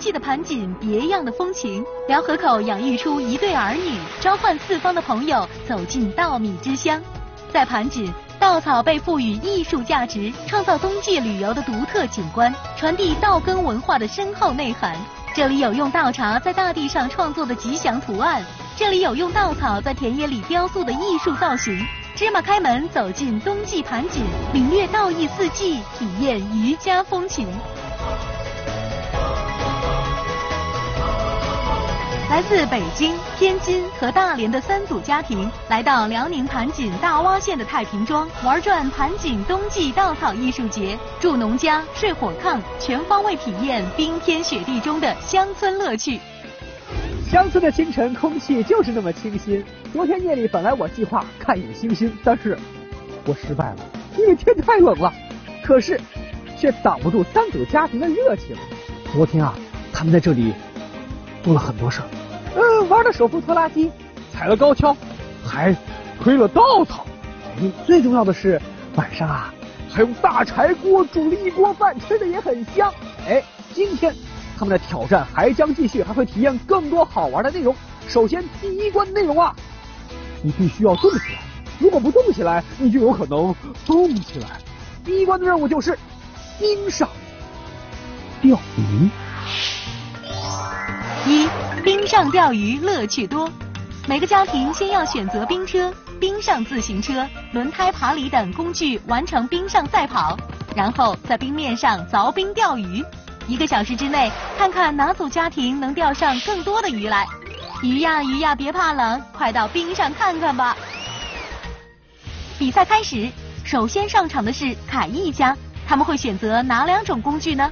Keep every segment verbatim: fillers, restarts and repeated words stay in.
相继的盘锦别样的风情。辽河口养育出一对儿女，召唤四方的朋友走进稻米之乡。在盘锦，稻草被赋予艺术价值，创造冬季旅游的独特景观，传递稻耕文化的深厚内涵。这里有用稻茬在大地上创作的吉祥图案，这里有用稻草在田野里雕塑的艺术造型。芝麻开门，走进冬季盘锦，领略稻艺四季，体验渔家风情。来自北京、天津和大连的三组家庭，来到辽宁盘锦大洼县的太平庄，玩转盘锦冬季稻草艺术节，住农家、睡火炕，全方位体验冰天雪地中的乡村乐趣。乡村的清晨空气就是那么清新。昨天夜里本来我计划看一星星，但是我失败了，因为天太冷了。可是却挡不住三组家庭的热情。昨天啊，他们在这里做了很多事儿。呃，玩了手扶拖拉机，踩了高跷，还推了稻草。嗯，最重要的是晚上啊，还用大柴锅煮了一锅饭，吃的也很香。哎，今天他们的挑战还将继续，还会体验更多好玩的内容。首先，第一关内容啊，你必须要动起来。如果不动起来，你就有可能动起来。第一关的任务就是欣赏钓鱼。一，冰上钓鱼乐趣多。每个家庭先要选择冰车、冰上自行车、轮胎爬犁等工具，完成冰上赛跑，然后在冰面上凿冰钓鱼。一个小时之内，看看哪组家庭能钓上更多的鱼来。鱼呀鱼呀，别怕冷，快到冰上看看吧。比赛开始，首先上场的是凯一家，他们会选择哪两种工具呢？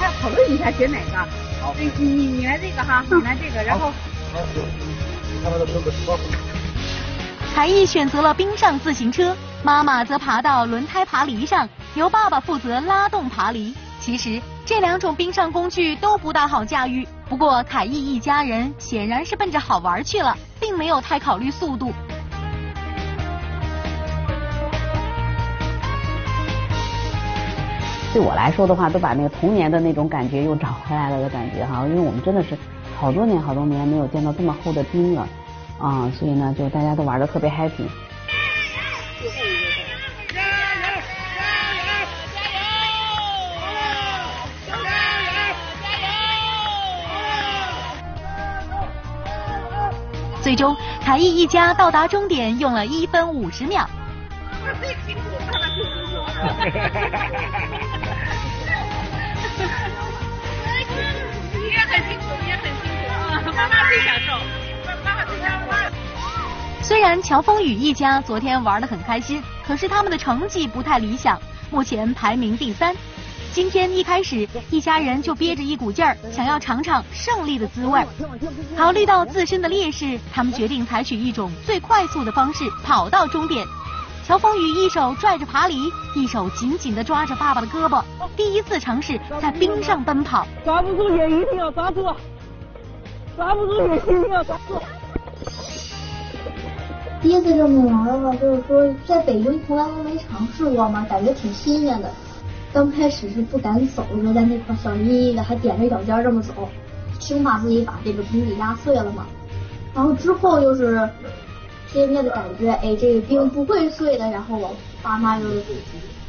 大家讨论一下选哪个。你你你来这个哈，你来这个，然后。凯毅选择了冰上自行车，妈妈则爬到轮胎爬犁上，由爸爸负责拉动爬犁。其实这两种冰上工具都不大好驾驭，不过凯毅一家人显然是奔着好玩去了，并没有太考虑速度。对我来说的话，都把那个童年的那种感觉又找回来了的感觉哈，因为我们真的是好多年好多年没有见到这么厚的冰了啊、嗯，所以呢，就大家都玩得特别 happy。加油！加油！加油！加油！加油！加油！最终，凯毅一家到达终点用了一分五十秒。你也很辛苦，你也很辛苦，妈妈最享受，妈妈最享受。虽然乔峰宇一家昨天玩得很开心，可是他们的成绩不太理想，目前排名第三。今天一开始，一家人就憋着一股劲儿，想要尝尝胜利的滋味。考虑到自身的劣势，他们决定采取一种最快速的方式，跑到终点。乔峰宇一手拽着爬犁，一手紧紧地抓着爸爸的胳膊，第一次尝试在冰上奔跑。抓不住也一定要抓住，抓不住也一定要抓住。第一次这么玩的话，就是说在北京从来都没尝试过嘛，感觉挺新鲜的。刚开始是不敢走，就在那块小眯眯的，还踮着脚尖这么走，生怕自己把这个冰给压碎了嘛。然后之后就是。渐渐的感觉，哎，这个冰不会碎的。然后我爸妈就，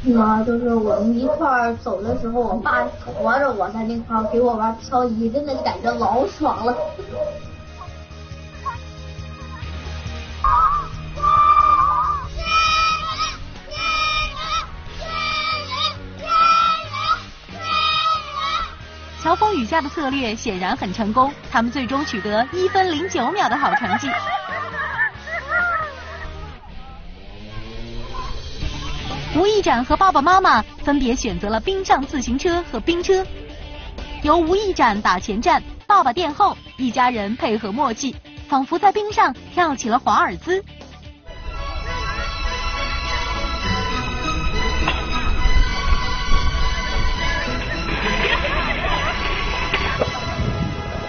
嗯，就是我们一块儿走的时候，我爸驮着我在那块儿给我玩漂移，真的感觉老爽了。乔峰宇家的策略显然很成功，他们最终取得一分零九秒的好成绩。吴一展和爸爸妈妈分别选择了冰上自行车和冰车，由吴一展打前站，爸爸垫后，一家人配合默契，仿佛在冰上跳起了华尔兹。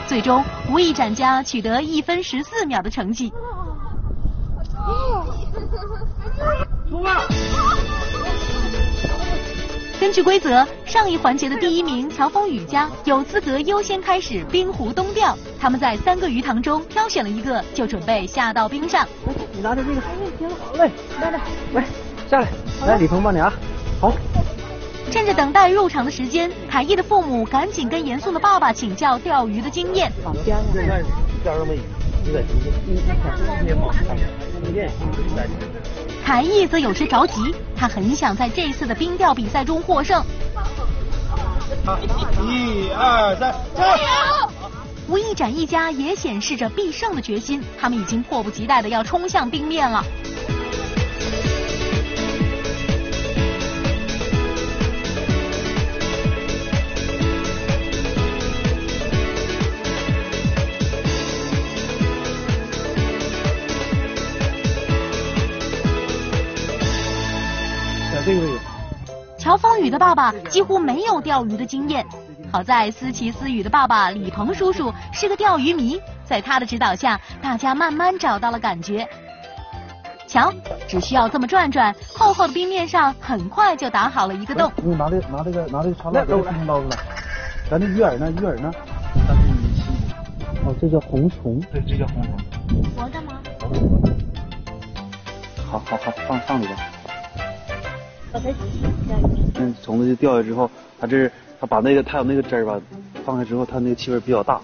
最终，吴一展家取得一分十四秒的成绩。根据规则，上一环节的第一名曹风雨家有资格优先开始冰湖冬钓。他们在三个鱼塘中挑选了一个，就准备下到冰上。你拿着这个，行，好嘞，来来，来下来，来李鹏帮你啊，好。 趁着等待入场的时间，凯毅的父母赶紧跟严宋的爸爸请教钓鱼的经验。凯毅则有些着急，他很想在这次的冰钓比赛中获胜。一二三，加油！吴一展一家也显示着必胜的决心，他们已经迫不及待的要冲向冰面了。 乔峰宇的爸爸几乎没有钓鱼的经验，好在思琪思雨的爸爸李鹏叔叔是个钓鱼迷，在他的指导下，大家慢慢找到了感觉。瞧，只需要这么转转，厚厚的冰面上很快就打好了一个洞。你拿这个拿这个拿这个长刀，刀子来，咱这鱼饵呢？鱼饵呢？哦，这叫红虫。对，这叫红虫。活的吗？活的。好好好，放放里边。 嗯，虫子就掉下之后，它这它把那个它有那个汁儿吧，放下之后，它那个气味比较大，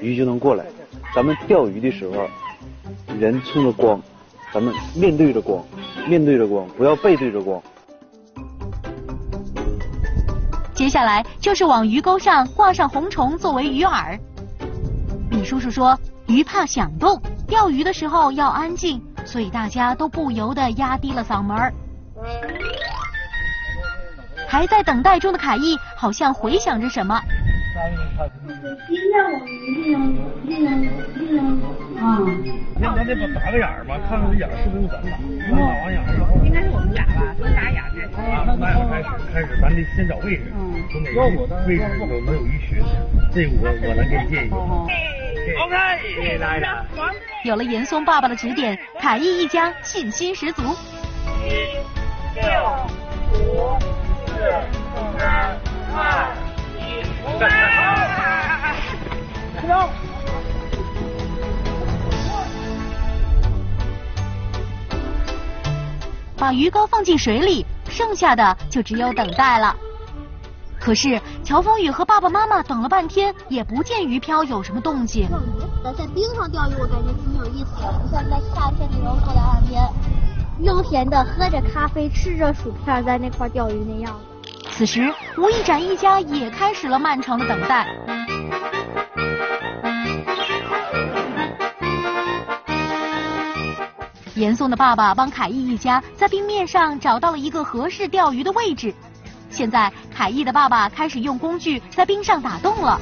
鱼就能过来。咱们钓鱼的时候，人冲着光，咱们面对着光，面对着光，不要背对着光。接下来就是往鱼钩上挂上红虫作为鱼饵。李叔叔说，鱼怕响动，钓鱼的时候要安静，所以大家都不由得压低了嗓门儿。 还在等待中的凯毅好像回想着什么。那咱得打个眼儿吧，看看这眼儿是不是咱打。咱打完眼儿，应该是我们打吧，从打眼儿开始。啊，打眼儿开始，开始，咱得先找位置，从哪个位置有没有鱼群？这我我能给你建议。OK， 来了。有了严嵩爸爸的指点，凯毅一家信心十足。一、六、五。 把鱼钩放进水里，剩下的就只有等待了。可是乔峰宇和爸爸妈妈等了半天，也不见鱼漂有什么动静。在冰上钓鱼，我感觉挺有意思的，不像在夏天那种坐在岸边，悠闲的喝着咖啡，吃着薯片，在那块钓鱼那样。 此时，吴一展一家也开始了漫长的等待。严嵩的爸爸帮凯毅一家在冰面上找到了一个合适钓鱼的位置。现在，凯毅的爸爸开始用工具在冰上打洞了。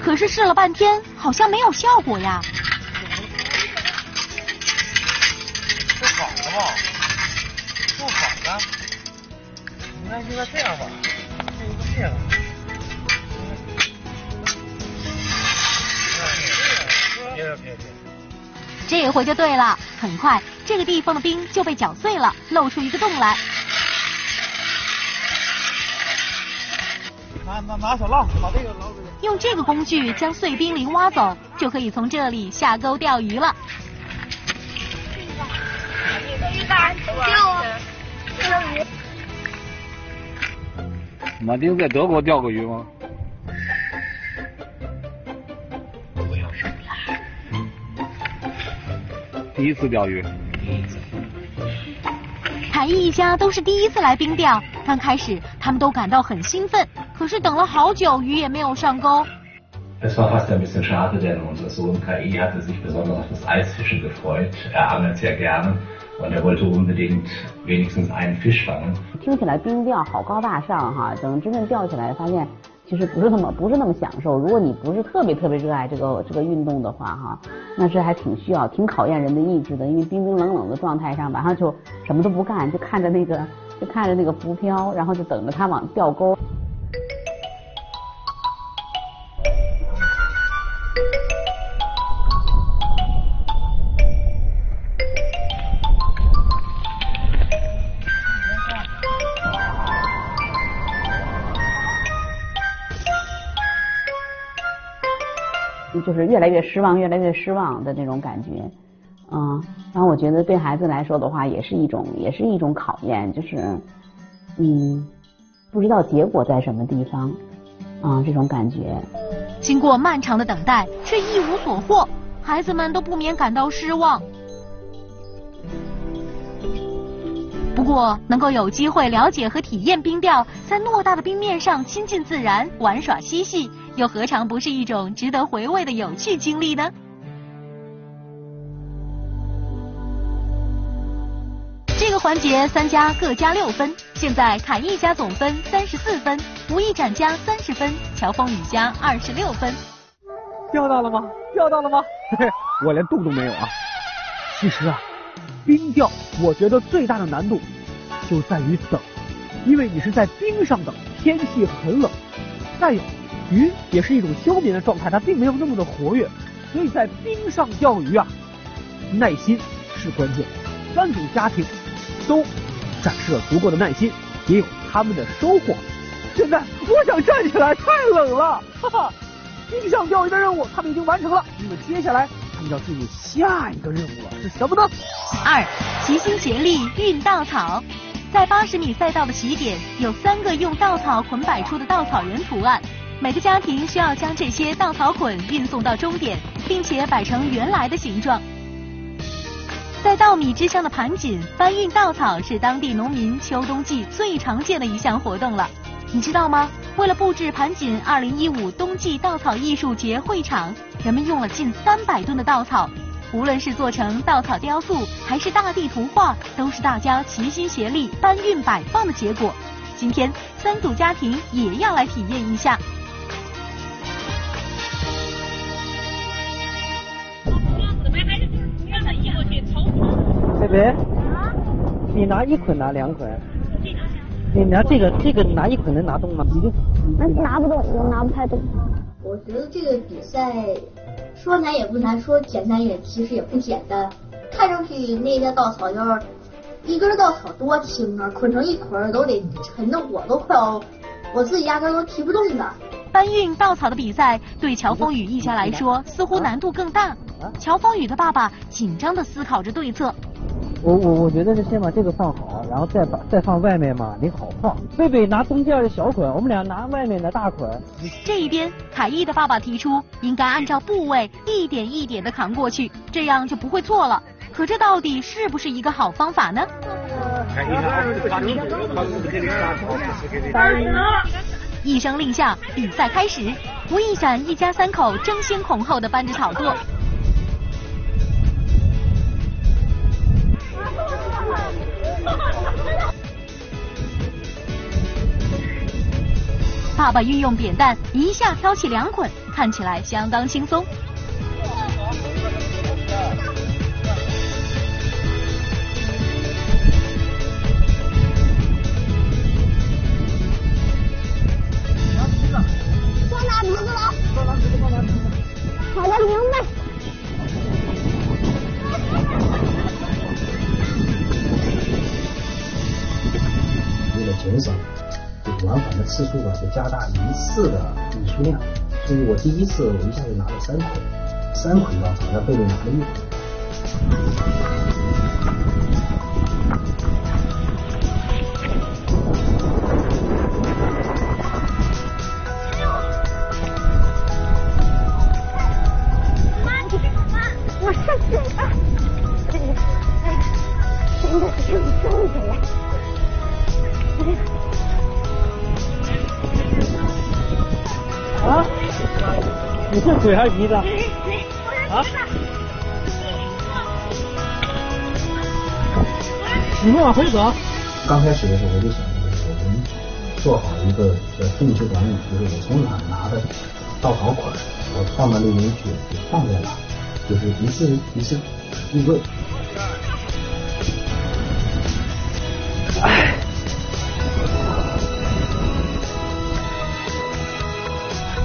可是试了半天，好像没有效果呀。这好了吧？ 不好了，应该应该这样吧，这个这样。别别别！这回就对了，很快这个地方的冰就被搅碎了，露出一个洞来。拿拿拿小浪，把这个捞出来。用这个工具将碎冰凌挖走，就可以从这里下钩钓鱼了。 马丁在德国钓过鱼吗？第一次钓鱼。凯毅一家都是第一次来冰钓，刚开始他们都感到很兴奋，可是等了好久，鱼也没有上钩。 Es war fast ein bisschen schade, denn unser Sohn K I hatte sich besonders auf das Eisfischen gefreut. Er angelt sehr gerne und er wollte unbedingt wenigstens einen Fisch fangen. 听起来冰钓好高大上哈，等真正钓起来发现其实不是那么不是那么享受。如果你不是特别特别热爱这个这个运动的话哈，那是还挺需要挺考验人的意志的，因为冰冰冷冷的状态上，马上就什么都不干，就看着那个就看着那个浮漂，然后就等着它往钓钩。就是越来越失望，越来越失望的这种感觉，嗯，然后我觉得对孩子来说的话，也是一种，也是一种考验，就是，嗯，不知道结果在什么地方，啊、嗯，这种感觉。经过漫长的等待，却一无所获，孩子们都不免感到失望。不过，能够有机会了解和体验冰钓，在偌大的冰面上亲近自然、玩耍嬉戏，又何尝不是一种值得回味的有趣经历呢？这个环节，三家各加六分，现在凯艺家总分三十四分，吴一展家三十分，乔峰宇家二十六分。钓到了吗？钓到了吗？嘿嘿，我连动都没有啊！其实啊。冰钓，我觉得最大的难度就在于等，因为你是在冰上等，天气很冷。再有，鱼也是一种休眠的状态，它并没有那么的活跃，所以在冰上钓鱼啊，耐心是关键。三组家庭都展示了足够的耐心，也有他们的收获。现在我想站起来，太冷了，哈哈。冰上钓鱼的任务他们已经完成了，那么接下来。要进入下一个任务了，是什么呢？二，齐心协力运稻草。在八十米赛道的起点，有三个用稻草捆摆出的稻草人图案。每个家庭需要将这些稻草捆运送到终点，并且摆成原来的形状。在稻米之上的盘锦搬运稻草是当地农民秋冬季最常见的一项活动了。你知道吗？为了布置盘锦二零一五冬季稻草艺术节会场，人们用了近三百吨的稻草。无论是做成稻草雕塑，还是大地图画，都是大家齐心协力搬运摆放的结果。今天，三组家庭也要来体验一下。贝贝，你拿一捆拿两捆？你拿这个这个拿一捆能拿动吗？你就拿不动，我拿不太动。我觉得这个比赛说难也不难，说简单也其实也不简单。看上去那个稻草要一根稻草多轻啊，捆成一捆都得沉的我都快要，我自己压根都提不动的。搬运稻草的比赛对乔峰宇一家来说似乎难度更大。乔峰宇的爸爸紧张地思考着对策。我我我觉得是先把这个放好，然后再把再放外面嘛，你好放。贝贝拿中间的小捆，我们俩拿外面的大捆。这一边，凯艺的爸爸提出，应该按照部位一点一点的扛过去，这样就不会错了。可这到底是不是一个好方法呢？一声令下，比赛开始。吴一闪一家三口争先恐后的搬着草垛。爸爸运用扁担一下挑起两捆，看起来相当轻松。光拿鼻子了，光拿鼻子，光拿鼻子，好的，明白。为了减少往返的次数吧，就加大一次的运输量。所以我第一次我一下就拿了三捆，三捆吧，好像被你拿了一捆。妈，你别跑啊！我上去啊！哎呀，哎，真的是重的呀！哎呀。啊！你是腿还是鼻子？啊！你们往回走。刚开始的时候我就想，我们做好一个定制管理，就是我从哪拿的稻草捆，我放到那里去，放在哪，就是一次一次一个。哎。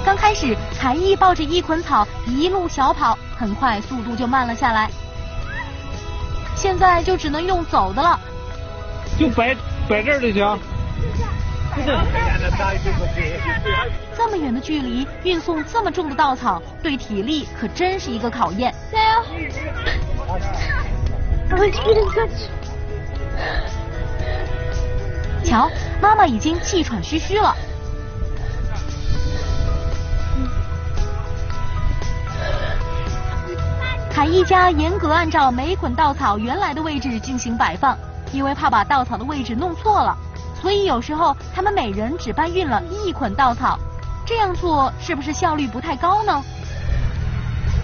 刚开始，凯艺抱着一捆草一路小跑，很快速度就慢了下来。现在就只能用走的了。就摆摆这儿就行。这么远的距离运送这么重的稻草，对体力可真是一个考验。加油！我去，我去。瞧，妈妈已经气喘吁吁了。 凯一家严格按照每捆稻草原来的位置进行摆放，因为怕把稻草的位置弄错了，所以有时候他们每人只搬运了一捆稻草。这样做是不是效率不太高呢？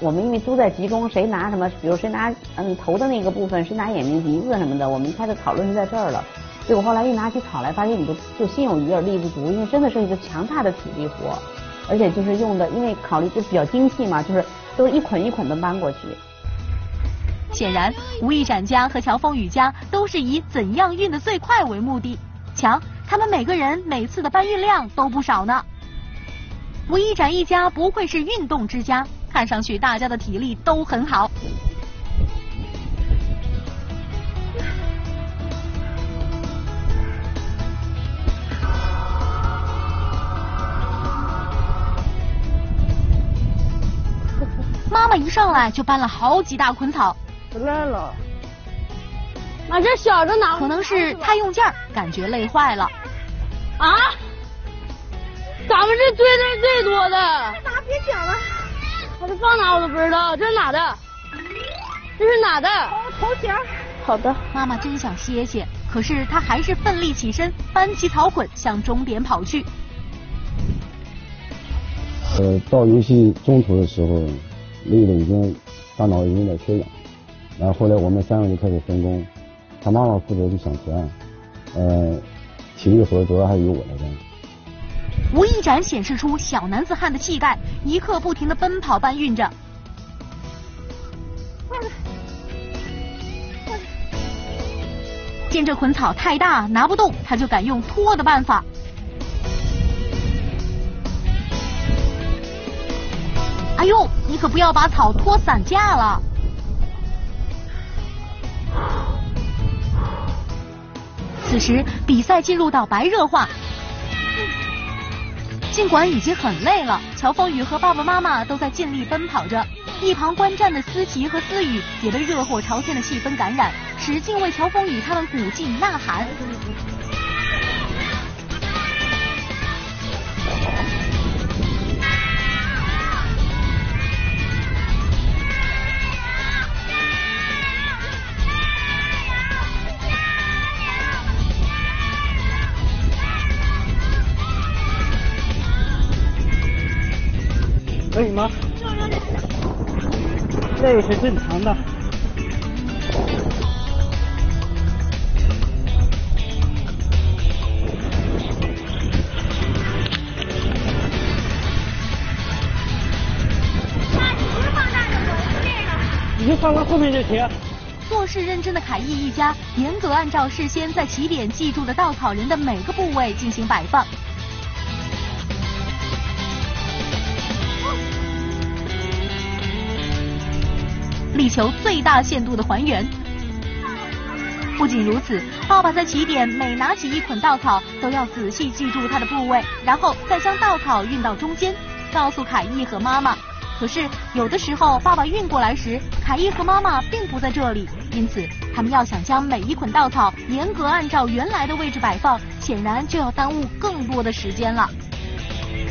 我们因为都在集中，谁拿什么，比如谁拿嗯头的那个部分，谁拿眼睛、鼻子什么的，我们开始讨论是在这儿了。结果后来一拿起草来，发现你就就心有余而力不足，因为真的是一个强大的体力活，而且就是用的，因为考虑就比较精细嘛，就是。 都是一捆一捆的搬过去。显然，吴一展家和乔凤宇家都是以怎样运得最快为目的。瞧，他们每个人每次的搬运量都不少呢。吴一展一家不愧是运动之家，看上去大家的体力都很好。妈妈一上来就搬了好几大捆草，累了。啊，这小着呢。可能是太用劲儿，感觉累坏了。啊！咱们这堆的最多的。这哪？别讲了。它是放哪我都不知道，这是哪的？这是哪的？头型。好的。妈妈真想歇歇，可是她还是奋力起身，搬起草捆向终点跑去。呃，到游戏中途的时候。 累的已经，大脑已经有点缺氧，然后后来我们三个就开始分工，他妈妈负责去想图案，呃，体力活主要还是由我来干。吴一展显示出小男子汉的气概，一刻不停的奔跑搬运着。见这捆草太大拿不动，他就敢用拖的办法。 哎呦，你可不要把草拖散架了！此时比赛进入到白热化，尽管已经很累了，乔峰宇和爸爸妈妈都在尽力奔跑着。一旁观战的思琪和思雨也被热火朝天的气氛感染，使劲为乔峰宇他们鼓劲呐喊。 可以吗？累是正常的。你就放到后面就行。做事认真的凯毅一家，严格按照事先在起点记住的稻草人的每个部位进行摆放。 力求最大限度的还原。不仅如此，爸爸在起点每拿起一捆稻草，都要仔细记住它的部位，然后再将稻草运到中间，告诉凯毅和妈妈。可是有的时候，爸爸运过来时，凯毅和妈妈并不在这里，因此他们要想将每一捆稻草严格按照原来的位置摆放，显然就要耽误更多的时间了。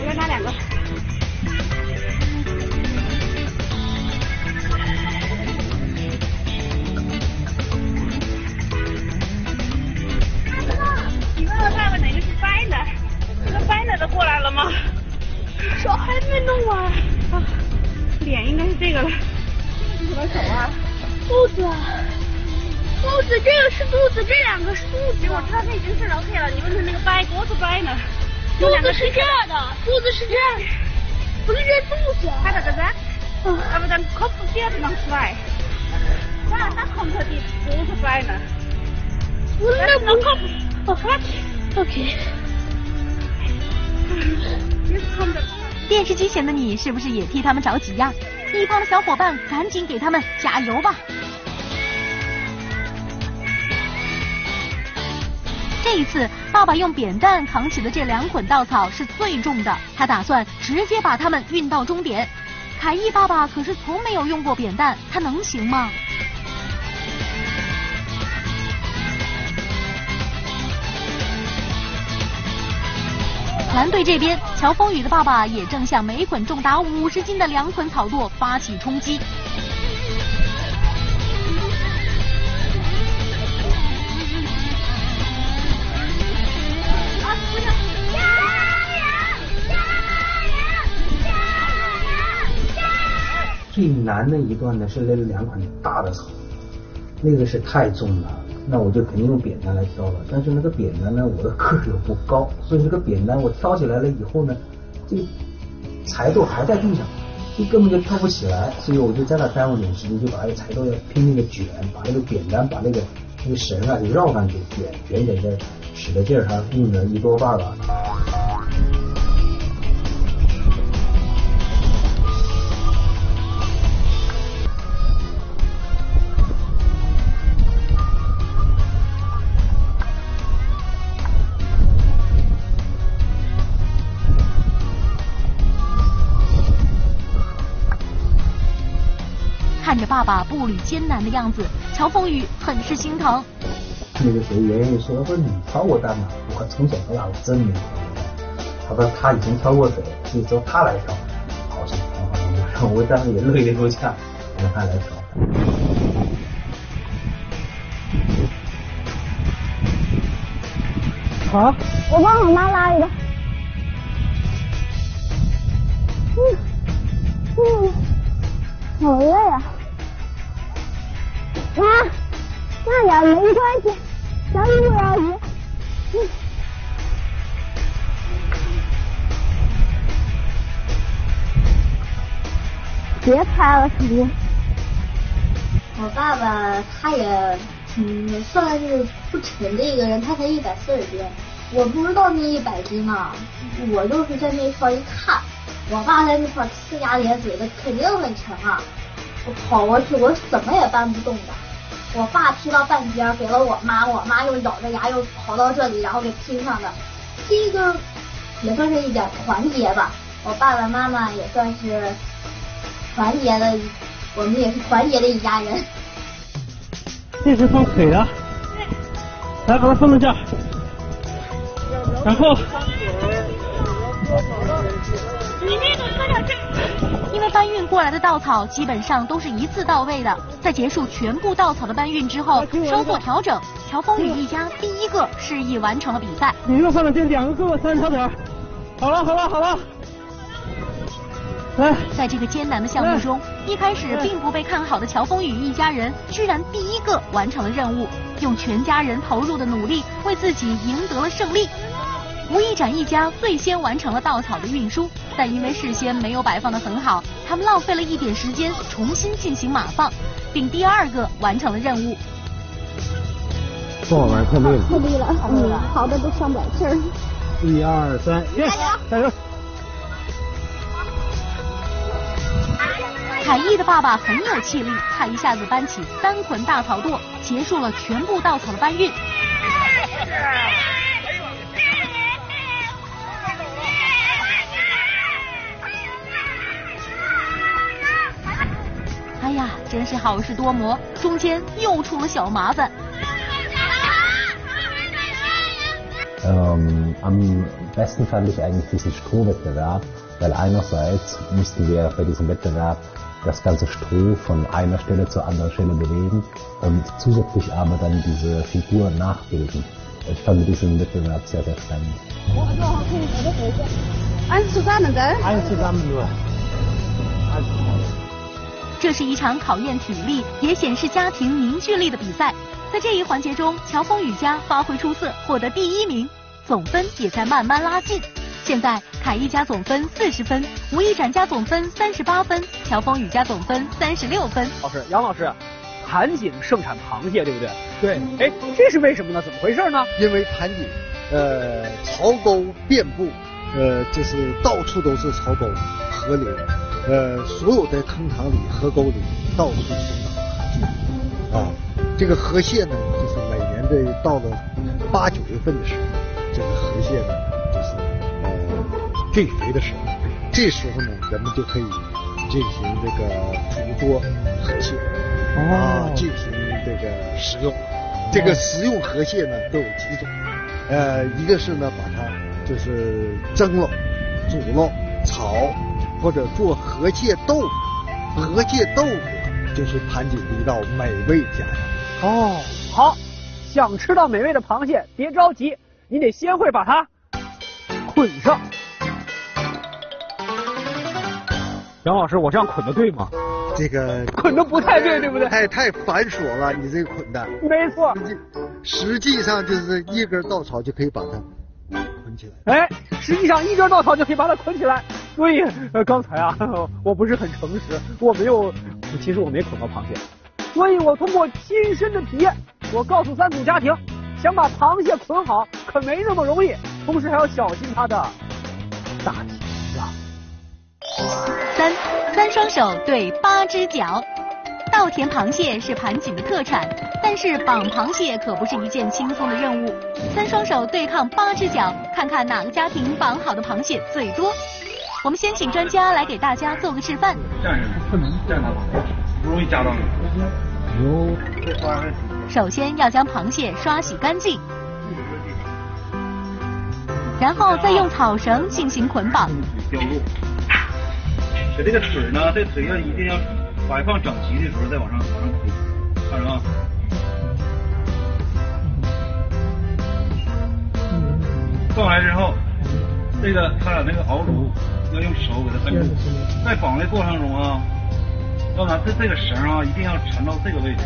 我要拿两个。 过来了吗？手还没弄完啊，脸应该是这个了。什么手啊？肚子啊，肚子，这个是肚子，这两个是肚子。我知道他已经是老 K 了，你问他那个掰，多少掰呢？肚子是这的，肚子是这的，不是这肚子。他咋个咋？啊，不，咱靠不接着能掰。那那靠不地，多少掰呢？我那不靠不，我靠。OK。 电视机前的你是不是也替他们着急呀？一旁的小伙伴赶紧给他们加油吧！这一次，爸爸用扁担扛起的这两捆稻草是最重的，他打算直接把它们运到终点。凯毅爸爸可是从没有用过扁担，他能行吗？ 蓝队这边，乔峰宇的爸爸也正向每捆重达五十斤的两捆草垛发起冲击。最难的一段呢是那两捆大的草，那个是太重了。 那我就肯定用扁担来挑了，但是那个扁担呢，我的个儿又不高，所以这个扁担我挑起来了以后呢，这个柴垛还在地上，就根本就挑不起来，所以我就在那耽误点时间，就把这柴垛要拼命的卷，把这个扁担把那个那个绳啊就绕上去卷卷卷卷，使的劲儿还用了一多半了。 看着爸爸步履艰难的样子，乔峰宇很是心疼。那个谁，圆圆说：“说你挑过担吗？我从小到大我真没挑过担。”他说他以前挑过水，所以说他来挑。好心疼，好心疼。我当时也乐意如下，让他来挑。好、啊，我帮我妈拉一个。嗯嗯，好累啊。 妈，慢点，没关系，咱们不着急。嗯。别拍了，兄弟。我爸爸他也嗯算是不沉的一个人，他才一百四十斤，我不知道那一百斤啊，我就是在那块一看，我爸在那块呲牙咧嘴的，肯定很沉啊。我跑过去，我怎么也搬不动的。 我爸踢到半边，给了我妈，我妈又咬着牙又跑到这里，然后给拼上的，这个也算是一点团结吧。我爸爸妈妈也算是团结的，我们也是团结的一家人。这是放腿的，来把它放到这儿，然后。 因为搬运过来的稻草基本上都是一次到位的，在结束全部稻草的搬运之后，收获调整，乔峰宇一家第一个示意完成了比赛。你又放了这两个给我三条腿，好了好了好了，来。在这个艰难的项目中，一开始并不被看好的乔峰宇一家人，居然第一个完成了任务，用全家人投入的努力，为自己赢得了胜利。 吴一展一家最先完成了稻草的运输，但因为事先没有摆放得很好，他们浪费了一点时间重新进行码放，并第二个完成了任务。做完太累了，太累了，嗯，跑的都上不来气儿。一二三，耶！加油！凯毅的爸爸很有气力，他一下子搬起三捆大草垛，结束了全部稻草的搬运。 哎呀，真是好事多磨，中间又出了小麻烦。Am besten fand ich eigentlich diesen Strohwettbewerb, weil einerseits mussten wir bei diesem Wettbewerb das ganze Stroh von einer Stelle zur anderen Stelle bewegen und zusätzlich aber dann diese Figur nachbilden. Ich fand diesen Wettbewerb sehr, sehr spannend. Eins zusammen, gell? Eins zusammen nur. 这是一场考验体力，也显示家庭凝聚力的比赛。在这一环节中，乔峰宇家发挥出色，获得第一名，总分也在慢慢拉近。现在，凯毅家总分四十分，吴一展家总分三十八分，乔峰宇家总分三十六分。老师，杨老师，盘锦盛产螃蟹，对不对？对。哎，这是为什么呢？怎么回事呢？因为盘锦，呃，槽沟遍布，呃，就是到处都是槽沟、河流。 呃，所有的坑塘里、河沟里到处是螃蟹啊！这个河蟹呢，就是每年的到了八九月份的时候，这个河蟹呢就是呃最肥的时候，这时候呢人们就可以进行这个捕捉河蟹，啊，进行这个食用。这个食用河蟹呢都有几种，呃，一个是呢把它就是蒸了、煮了、炒，或者做河蟹豆腐。河蟹豆腐就是盘锦的一道美味佳肴。哦，好。想吃到美味的螃蟹，别着急，你得先会把它捆上。杨老师，我这样捆的对吗？这个捆的不太对，对不对？太太繁琐了，你这捆的。没错。实际上就是一根稻草就可以把它捆起来。哎，实际上一根稻草就可以把它捆起来。所以，呃，刚才啊，我不是很诚实，我没有，其实我没捆过螃蟹。所以我通过亲身的体验。我告诉三组家庭，想把螃蟹捆好可没那么容易，同时还要小心它的大体啊。三，三双手对八只脚。稻田螃蟹是盘锦的特产，但是绑螃蟹可不是一件轻松的任务。三双手对抗八只脚，看看哪个家庭绑好的螃蟹最多。我们先请专家来给大家做个示范。站着，不能站着，不容易夹到你。首先要将螃蟹刷洗干净，然后再用草绳进行捆绑。给这个腿呢，这腿要一定要摆放整齐的时候再往上往上推，看着啊。放完之后，这个他俩那个熬炉要用手给它摁住，在绑的过程中啊，要拿这这个绳啊一定要缠到这个位置。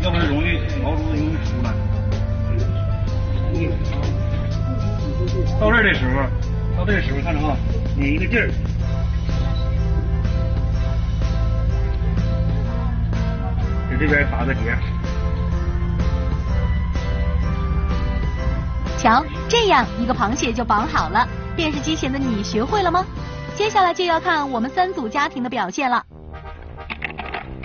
要不然容易熬出容易出来。到这儿的时候，到这个时候看着啊，拧一个劲儿，在这边打个结。瞧，这样一个螃蟹就绑好了。电视机前的你学会了吗？接下来就要看我们三组家庭的表现了。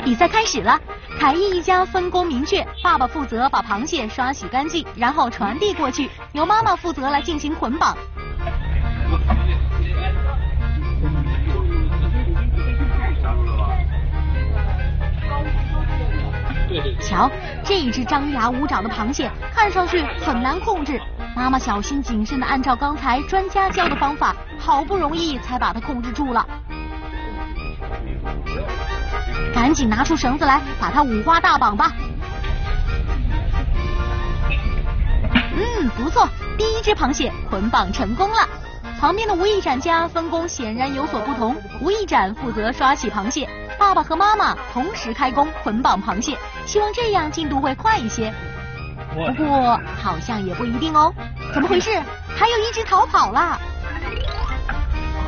比赛开始了。凯毅一家分工明确，爸爸负责把螃蟹刷洗干净，然后传递过去，由妈妈负责来进行捆绑。瞧，这一只张牙舞爪的螃蟹看上去很难控制，妈妈小心谨慎地按照刚才专家教的方法，好不容易才把它控制住了。赶紧拿出绳子来，把它五花大绑吧。嗯，不错，第一只螃蟹捆绑成功了。旁边的吴一展家分工显然有所不同，吴一展负责刷洗螃蟹，爸爸和妈妈同时开工捆绑螃蟹，希望这样进度会快一些。不过好像也不一定哦，怎么回事？还有一只逃跑了。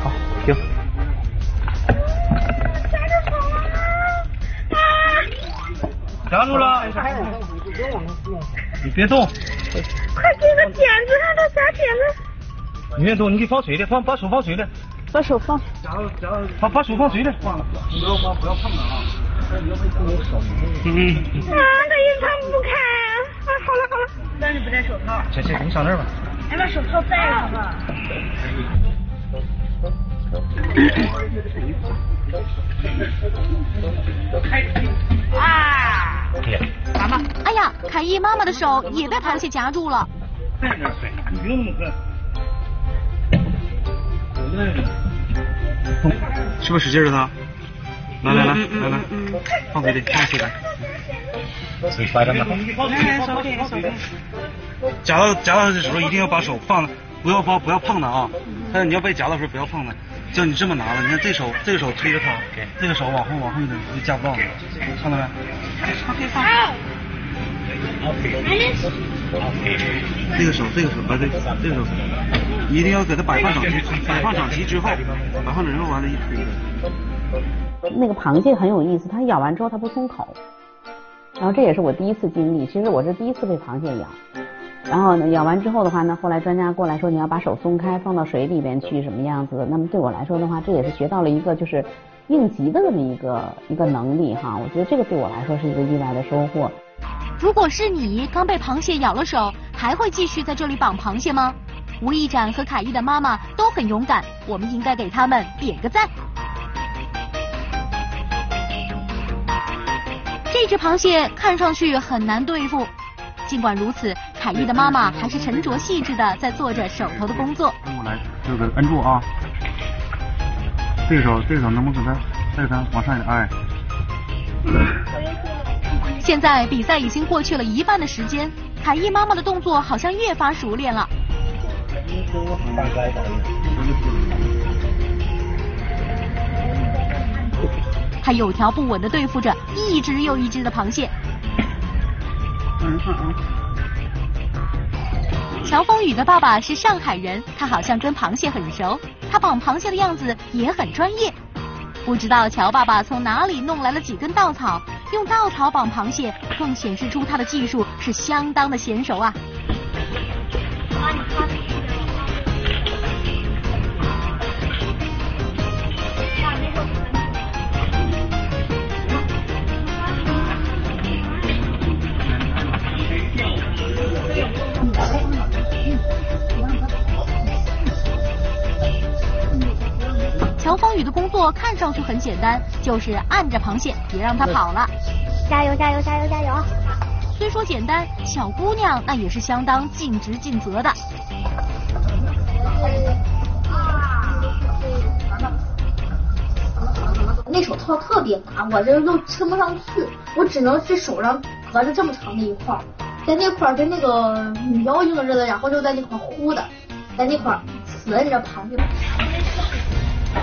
好，停。夹住了！你别动！快给个剪子，让他夹剪子！你别动，你给放水里，放把手放水里，把手放。夹住夹住！把把手放水里。放了，不要放，不要碰了啊！你要碰我手。嗯。啊，他隐藏不开啊！啊，好了好了。但是不戴手套。这这，你上那儿吧。来，把手套戴上吧。啊！妈妈，哎呀，凯毅妈妈的手也被螃蟹夹住了。带点水，你不用那么快。我累了。是不是使劲儿他？来来来来来，放水里，放水里。水来着呢。夹到夹到的时候一定要把手放，不要不不要碰它啊！但是你要被夹的时候不要碰它。就你这么拿了，你看这手，这个手推着它，这个手往后往后一点，就夹不到了，看到没？这个手，这个手，啊对，这个手，一定要给它摆放整齐，摆放整齐之后，摆放整齐完了，一推。那个螃蟹很有意思，它咬完之后它不松口，然后这也是我第一次经历，其实我是第一次被螃蟹咬。然后呢，咬完之后的话呢，后来专家过来说你要把手松开，放到水里边去什么样子。那么对我来说的话，这也是学到了一个就是应急的这么一个一个能力哈。我觉得这个对我来说是一个意外的收获。如果是你刚被螃蟹咬了手，还会继续在这里绑螃蟹吗？吴一展和凯伊的妈妈都很勇敢，我们应该给他们点个赞。这只螃蟹看上去很难对付，尽管如此，凯伊的妈妈还是沉着细致的在做着手头的工作。跟我来，就给它摁住啊！这手这手能不能给它带它往上一点？哎。现在比赛已经过去了一半的时间，凯伊妈妈的动作好像越发熟练了。她有条不紊地对付着一只又一只的螃蟹。嗯嗯、乔峰宇的爸爸是上海人，他好像跟螃蟹很熟，他绑螃蟹的样子也很专业。不知道乔爸爸从哪里弄来了几根稻草。用稻草绑螃蟹，更显示出他的技术是相当的娴熟啊！乔峰宇的工作看上去很简单，就是按着螃蟹，别让它跑了。加油加油加油加油！虽说简单，小姑娘那也是相当尽职尽责的。那手套特别麻，我这都撑不上去，我只能是手上隔着这么长的一块，在那块跟那个女妖精似的，然后就在那块呼的，在那块死摁着螃蟹。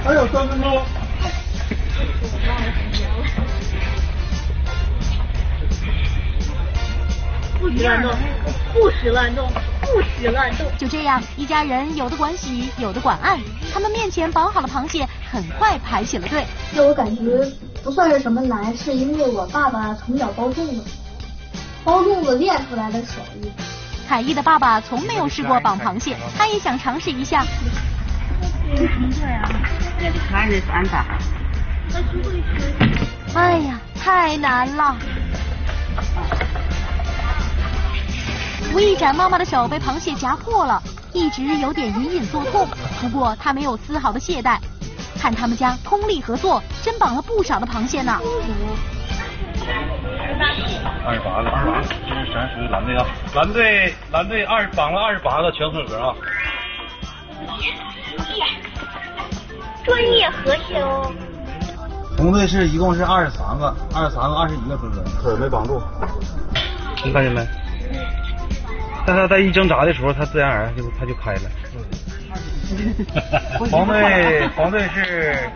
还有三分钟。不许乱动！不许乱动！不许乱动！就这样，一家人有的管洗，有的管按。他们面前绑好的螃蟹很快排起了队。让我感觉不算是什么难，是因为我爸爸从小包粽子，包粽子练出来的手艺。凯伊的爸爸从没有试过绑螃蟹，他也想尝试一下。哎呀，太难了！吴一展妈妈的手被螃蟹夹破了，一直有点隐隐作痛，不过她没有丝毫的懈怠。看他们家通力合作，真绑了不少的螃蟹呢。二十八个，二十八个，暂时蓝队啊，蓝队蓝队二绑了二十八个，全合格啊。专业和谐哦。红队是一共是二十三个，二十三个，二十一个分针，腿没绑住，你看见没？但他在一挣扎的时候，他自然而然就他就开了。黄队黄队是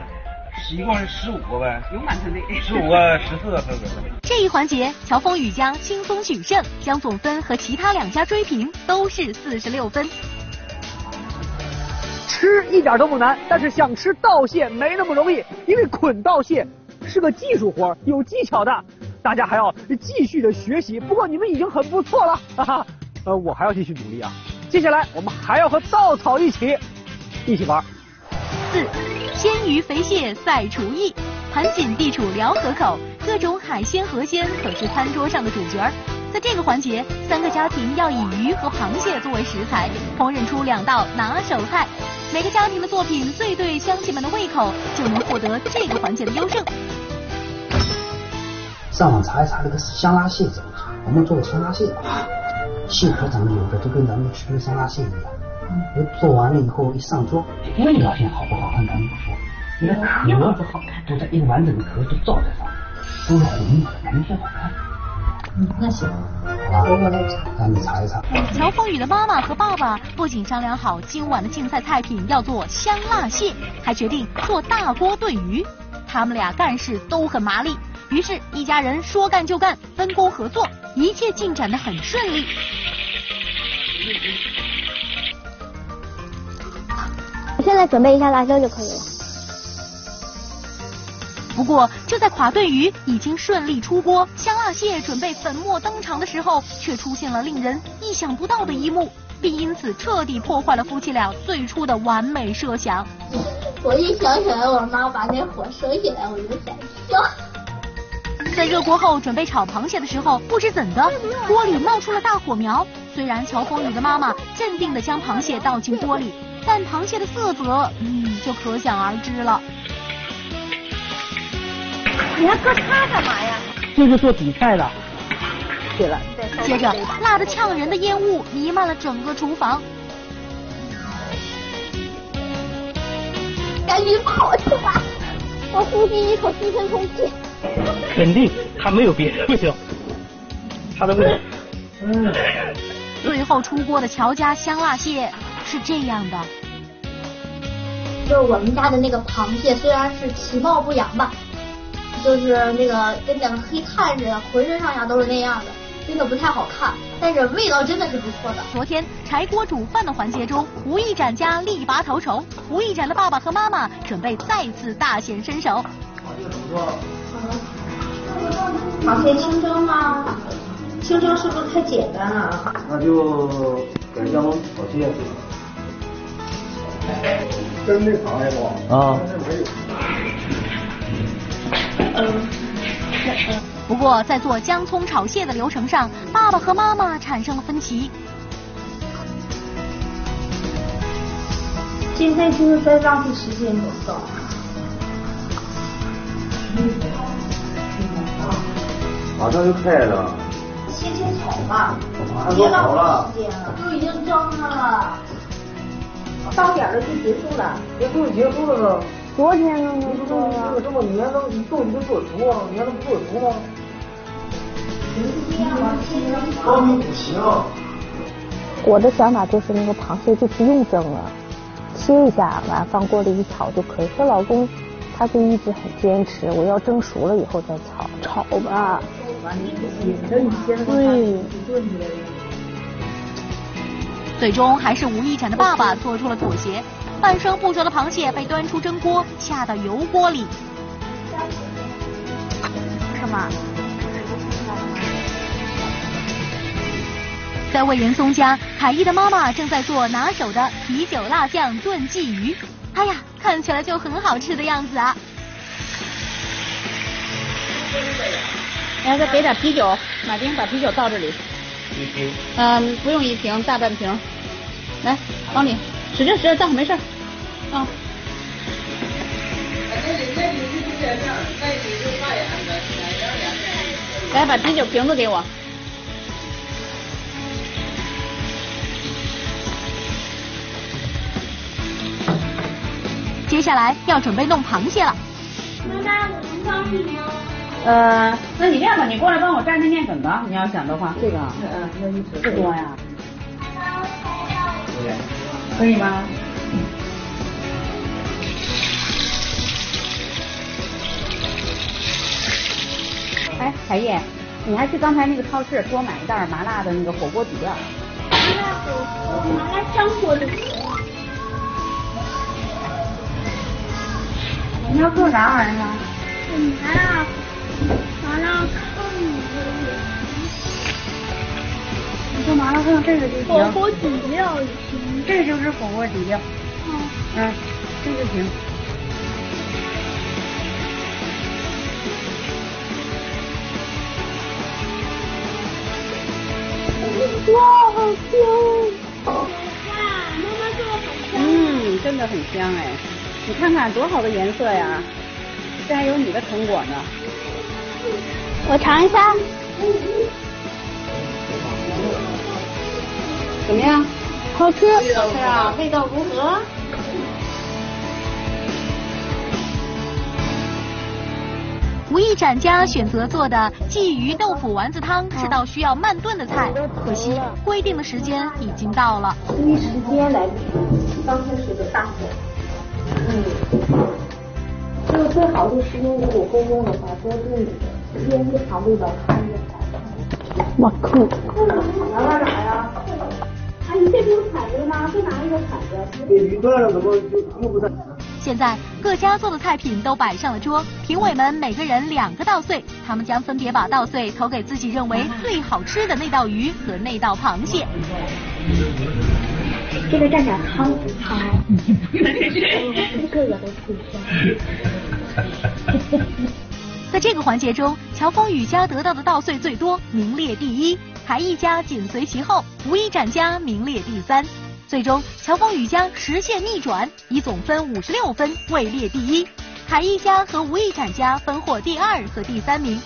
一共是十五个呗，勇敢团队，十五个十四个分针。这一环节，乔峰宇将轻松取胜，将总分和其他两家追平，都是四十六分。吃一点都不难，但是想吃稻蟹没那么容易，因为捆稻蟹是个技术活，有技巧的，大家还要继续的学习。不过你们已经很不错了，哈哈，呃，我还要继续努力啊。接下来我们还要和稻草一起，一起玩。四，鲜鱼肥蟹赛厨艺，盘锦地处辽河口，各种海鲜河鲜可是餐桌上的主角。在这个环节，三个家庭要以鱼和螃蟹作为食材，烹饪出两道拿手菜。每个家庭的作品最对乡亲们的胃口，就能获得这个环节的优胜。上网查一查这个香辣蟹怎么做，我们做的香辣蟹啊，蟹壳长得有的就跟咱们吃的香辣蟹一样。嗯、做完了以后一上桌，味道先好不好看咱们不说，你看壳不好看，都在一完整的壳都罩在上面，都是红的，咱们先好看。嗯，那行，我我来查，让你查一查。乔峰宇的妈妈和爸爸不仅商量好今晚的竞赛菜品要做香辣蟹，还决定做大锅炖鱼。他们俩干事都很麻利，于是一家人说干就干，分工合作，一切进展得很顺利。现在准备一下辣椒就可以了。不过，就在垮炖鱼已经顺利出锅，香辣蟹准备粉墨登场的时候，却出现了令人意想不到的一幕，并因此彻底破坏了夫妻俩最初的完美设想。我一想起来我妈把那火收起来，我就想笑。在热锅后准备炒螃蟹的时候，不知怎的，锅里冒出了大火苗。虽然乔峰宇的妈妈镇定地将螃蟹倒进锅里，但螃蟹的色泽，嗯，就可想而知了。你还搁它干嘛呀？这是做底菜的。对了，接着辣得呛人的烟雾弥漫了整个厨房。 赶紧跑去吧！我呼吸一口新鲜空气。肯定，他没有别的味道，他的味道。嗯。最后出锅的乔家香辣蟹是这样的。就是我们家的那个螃蟹，虽然是其貌不扬吧，就是那个跟两个黑炭似的，浑身上下都是那样的，真的不太好看。但是味道真的是不错的。昨天柴锅煮饭的环节中，吴亦展家力拔头筹。 吴亦展的爸爸和妈妈准备再次大显身手。螃蟹清蒸吗？清蒸是不是太简单了啊？那就改成炒蟹。真的螃蟹不？啊。不过在做姜葱炒蟹的流程上，爸爸和妈妈产生了分歧。 今天就是在浪费时间，不错。马上就开了。先清炒吧，别浪费时间了，都已经蒸上了。到点了就结束了。这都结束了。昨天呢？这这么你还能都已经做熟啊？你还能不做熟吗？高明不行。我的想法就是那个螃蟹就不用蒸了。 切一下，完放锅里一炒就可以。我老公他就一直很坚持，我要蒸熟了以后再炒，炒吧。对。最终还是吴亦展的爸爸做出了妥协，半生不熟的螃蟹被端出蒸锅，下到油锅里。干嘛？在魏仁松家，凯毅的妈妈正在做拿手的啤酒辣酱炖鲫鱼。哎呀，看起来就很好吃的样子啊！来，再给点啤酒，马丁把啤酒倒这里。一瓶。嗯，不用一瓶，大半瓶。来，帮你使劲使劲倒，没事。啊。来，把啤酒瓶子给我。 接下来要准备弄螃蟹了。能加我们方便吗？呃，那你这样吧，你过来帮我蘸蘸面粉吧。你要想的话，这个，嗯，那你不多呀。可以吗？哎，海燕，你还去刚才那个超市给我买一袋麻辣的那个火锅底料。麻辣香锅底。 你要做啥玩意儿啊？嗯，麻辣麻辣烫鱼。你说麻辣烫这个就行。火锅底料也行。这就是火锅底料。嗯。嗯，这就行。哇，好香！哇，妈妈做的很香。嗯，真的很香哎。 你看看多好的颜色呀！这还有你的成果呢。我尝一下。怎么样？好吃。好吃啊！味道如何？吴亦展家选择做的鲫鱼豆腐丸子汤是道需要慢炖的菜，可惜规定的时间已经到了。因为时间来自刚开始的大火。 嗯，就是最好就十五五分钟的话，多炖一点，时间越长味道看越好。我靠！拿拿啥呀？哎，你这不有铲子吗？就拿一个铲子。你鱼断了怎么就用不上？现在各家做的菜品都摆上了桌，评委们每个人两个稻穗，他们将分别把稻穗投给自己认为最好吃的那道鱼和那道螃蟹。 这个蘸点汤不好，这个也能吃香。在这个环节中，乔峰与家得到的稻穗最多，名列第一，还一家紧随其后，无一展家名列第三。最终，乔峰与家实现逆转，以总分五十六分位列第一，海一家和无一展家分获第二和第三名。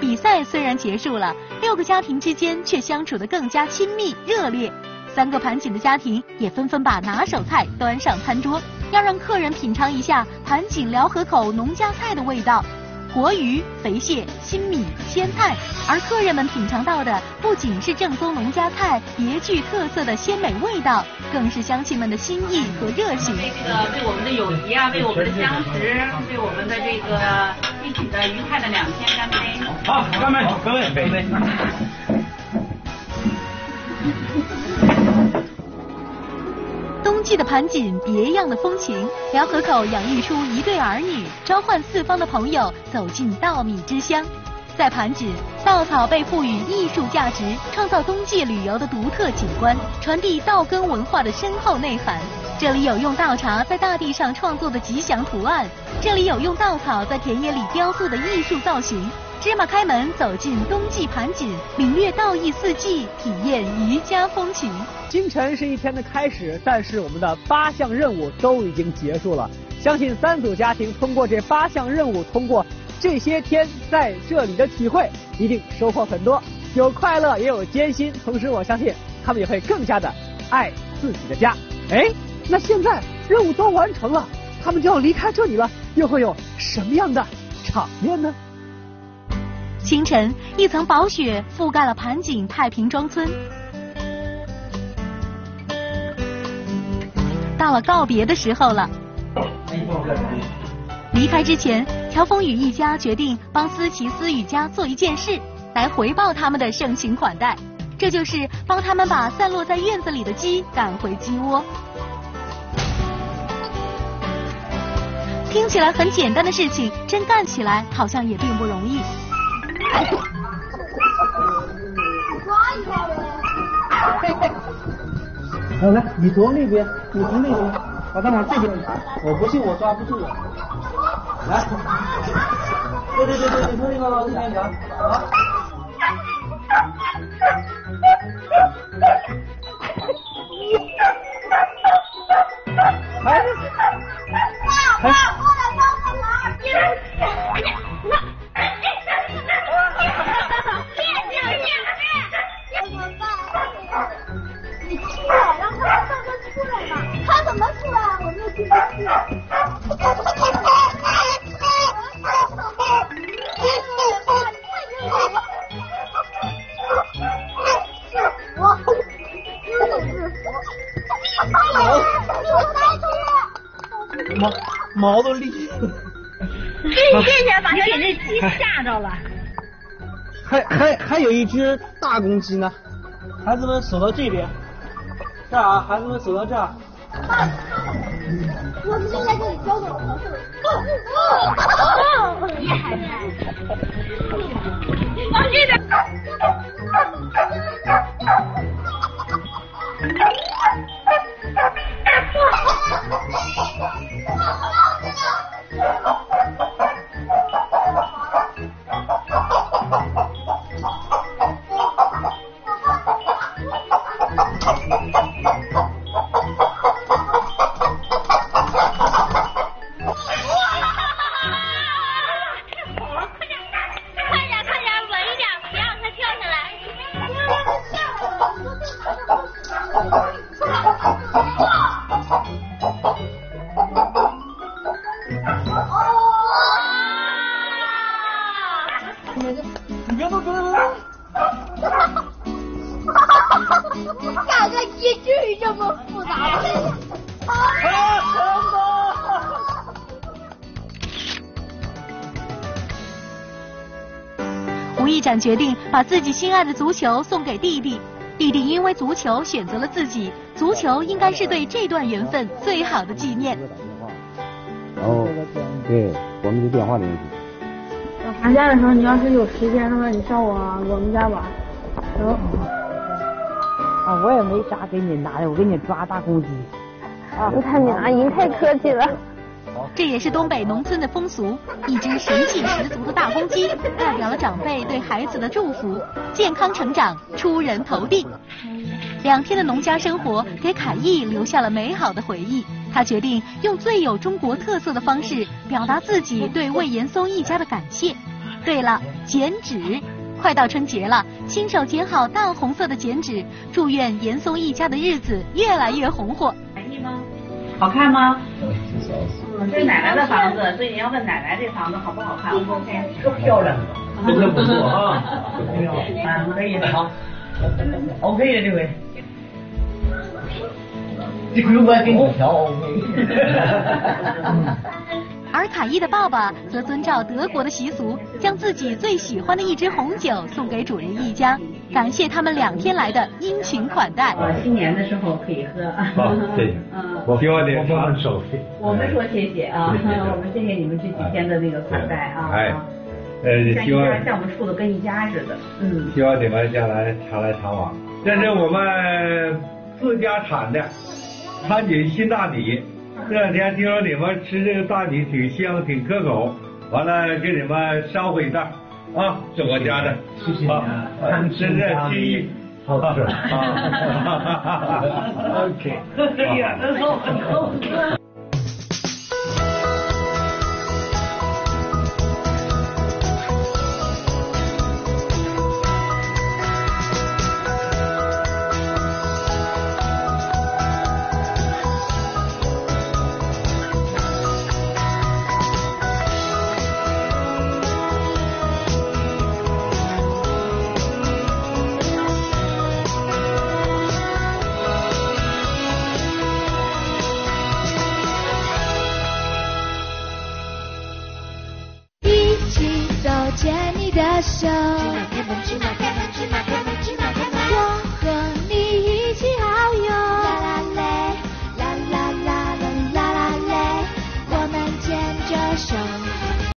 比赛虽然结束了，六个家庭之间却相处得更加亲密热烈。三个盘锦的家庭也纷纷把拿手菜端上餐桌，要让客人品尝一下盘锦辽河口农家菜的味道。活鱼、肥蟹、新米、鲜菜，而客人们品尝到的不仅是正宗农家菜别具特色的鲜美味道，更是乡亲们的心意和热情。为这个，为我们的友谊啊，为我们的相识，为我们的这个一起的愉快的两天，干杯！好，干杯！干杯！干杯！冬季的盘锦，别样的风情。辽河口养育出一对儿女，召唤四方的朋友走进稻米之乡。在盘锦，稻草被赋予艺术价值，创造冬季旅游的独特景观，传递稻耕文化的深厚内涵。这里有用稻茬在大地上创作的吉祥图案，这里有用稻草在田野里雕塑的艺术造型。芝麻开门，走进冬季盘锦，领略稻艺四季，体验渔家风情。今晨是一天的开始，但是我们的八项任务都已经结束了。相信三组家庭通过这八项任务，通过这些天在这里的体会，一定收获很多，有快乐也有艰辛。同时，我相信他们也会更加的爱自己的家。哎，那现在任务都完成了，他们就要离开这里了，又会有什么样的场面呢？清晨，一层薄雪覆盖了盘锦太平庄村。到了告别的时候了。离开之前，乔峰宇一家决定帮思琪思雨家做一件事，来回报他们的盛情款待。这就是帮他们把散落在院子里的鸡赶回鸡窝。听起来很简单的事情，真干起来好像也并不容易。来来，你从那边，你从那边，我再往这边。我不信，我抓不住我。来，对对对对，你从那边往这边量。好。来，来，过来帮个忙。毛毛都立了，这这下把你给那鸡吓着了。还还还有一只大公鸡呢，孩子们守到这边，这儿啊，孩子们守到这儿。啊、我们就在这里交流。厉害厉害！往这边。决定把自己心爱的足球送给弟弟，弟弟因为足球选择了自己，足球应该是对这段缘分最好的纪念。然后，对我们的电话联系。我寒假的时候，你要是有时间的话，你上我我们家玩。然后，啊，我也没啥给你拿的，我给你抓大公鸡。啊，你看你阿姨太客气了。这也是东北农村的风俗。一只神气十足的大公鸡，代表了长辈对孩子的祝福，健康成长，出人头地。两天的农家生活给凯毅留下了美好的回忆。他决定用最有中国特色的方式表达自己对魏延松一家的感谢。对了，剪纸。 快到春节了，亲手剪好淡红色的剪纸，祝愿严嵩一家的日子越来越红火。满意吗？好看吗？嗯，这奶奶的房子，所以你要问奶奶这房子好不好看？特漂亮，真的不错啊！啊，可以，好 ，OK 了这回。这回我给你调 OK。 而凯毅的爸爸则遵照德国的习俗，将自己最喜欢的一支红酒送给主人一家，感谢他们两天来的殷勤款待。我新年的时候可以喝。好，对，嗯，我给我的我们手续。我们说谢谢啊，我们谢谢你们这几天的那个款待啊。哎，呃，希望像我们处的跟一家似的。嗯，希望你们将来常来常往。这是我们自家产的参军新大米。 这两天听说你们吃这个大米挺香，挺可口。完了，给你们捎回一袋啊，是我家的。谢谢啊，真是谢意，好吃啊。OK， 哎呀，真好吃。牵你的手，今晚天门芝麻开。